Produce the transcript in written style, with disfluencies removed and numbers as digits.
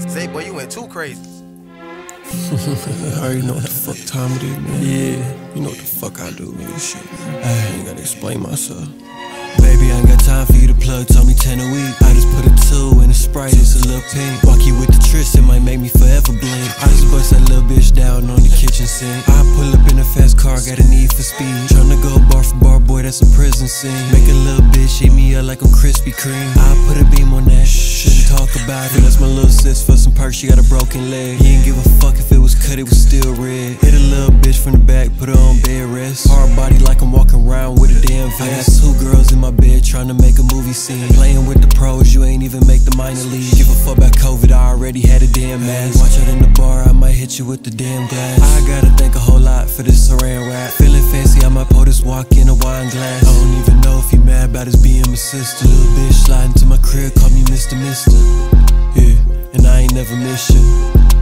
Zay, boy, you went too crazy. I already know what the fuck time it is, man. Yeah, you know what the fuck I do, man. Shit, I ain't gotta explain myself. Baby, I ain't got time for you to plug. Told me 10 a week. I just put a 2 in a Sprite. It's a little pink. Walk you with the tryst, it might make me forever blink. I just bust that little bitch down on the kitchen sink. I pull up in a fast car, got a need for speed. Tryna go bar for bar, boy, that's a prison scene. Make a little bitch eat me up like I'm Krispy Kreme. I put a beam on that. Shouldn't talk about it. That's my little sis for some perks. She got a broken leg. He didn't give a fuck if it was cut, it was still red. Hit a little bitch from the back, put her on bed rest. Hard body like I'm walking around with a damn vest. I got 2 girls in my bed trying to make a movie scene. Playing with the pros, you ain't even make the minor league. Give a fuck about COVID, I already had a damn mask. Watch out in the bar, I might hit you with the damn glass. I gotta thank a whole lot for this Saran Wrap. Feeling fancy, I might pour this walk in a wine glass. I don't even know if you mad about us being my sister. Little bitch sliding to my crib, call me Mr. Mister. Yeah, and I ain't never miss you.